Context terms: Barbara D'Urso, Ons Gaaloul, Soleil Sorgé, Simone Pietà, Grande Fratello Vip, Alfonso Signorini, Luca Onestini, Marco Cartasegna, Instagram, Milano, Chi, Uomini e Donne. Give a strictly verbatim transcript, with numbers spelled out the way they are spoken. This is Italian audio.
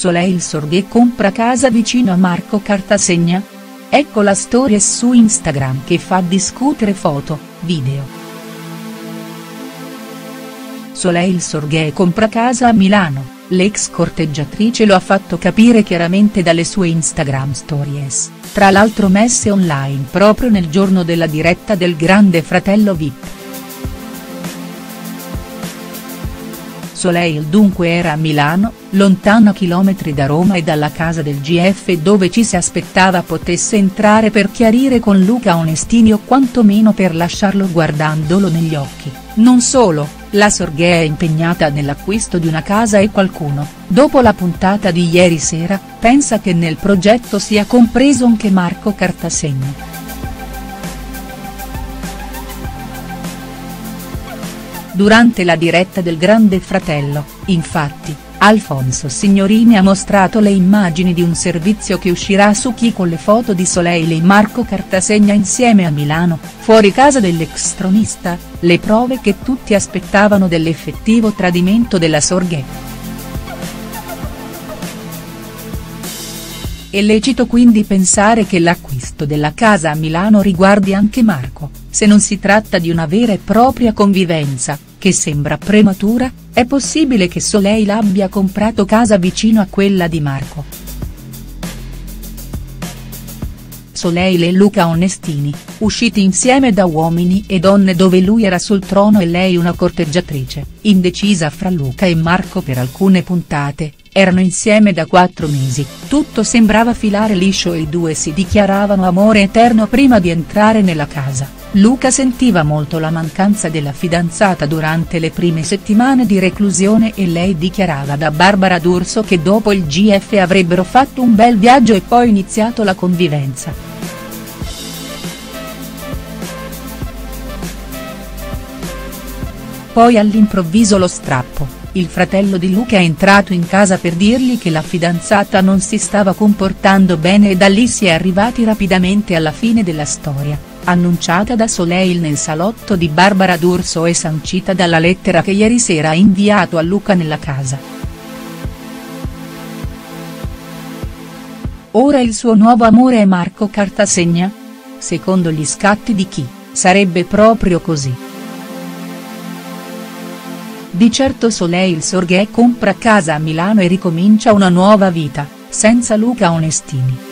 Soleil Sorgé compra casa vicino a Marco Cartasegna? Ecco la storia su Instagram che fa discutere foto, video. Soleil Sorgé compra casa a Milano, l'ex corteggiatrice lo ha fatto capire chiaramente dalle sue Instagram stories, tra l'altro messe online proprio nel giorno della diretta del Grande Fratello Vip. Soleil dunque era a Milano, lontana chilometri da Roma e dalla casa del G F, dove ci si aspettava potesse entrare per chiarire con Luca Onestini o quantomeno per lasciarlo guardandolo negli occhi. Non solo, la Sorgé è impegnata nell'acquisto di una casa e qualcuno, dopo la puntata di ieri sera, pensa che nel progetto sia compreso anche Marco Cartasegna. Durante la diretta del Grande Fratello, infatti, Alfonso Signorini ha mostrato le immagini di un servizio che uscirà su Chi con le foto di Soleil e Marco Cartasegna insieme a Milano, fuori casa dell'ex tronista, le prove che tutti aspettavano dell'effettivo tradimento della Sorgé. È lecito quindi pensare che l'acquisto della casa a Milano riguardi anche Marco, se non si tratta di una vera e propria convivenza, che sembra prematura, è possibile che Soleil abbia comprato casa vicino a quella di Marco. Soleil e Luca Onestini, usciti insieme da Uomini e Donne dove lui era sul trono e lei una corteggiatrice, indecisa fra Luca e Marco per alcune puntate, erano insieme da quattro mesi, tutto sembrava filare liscio e i due si dichiaravano amore eterno prima di entrare nella casa. Luca sentiva molto la mancanza della fidanzata durante le prime settimane di reclusione e lei dichiarava da Barbara D'Urso che dopo il G F avrebbero fatto un bel viaggio e poi iniziato la convivenza. Poi all'improvviso lo strappo, il fratello di Luca è entrato in casa per dirgli che la fidanzata non si stava comportando bene e da lì si è arrivati rapidamente alla fine della storia, annunciata da Soleil nel salotto di Barbara D'Urso e sancita dalla lettera che ieri sera ha inviato a Luca nella casa. Ora il suo nuovo amore è Marco Cartasegna? Secondo gli scatti di Chi, sarebbe proprio così. Di certo Soleil Sorgé compra casa a Milano e ricomincia una nuova vita, senza Luca Onestini.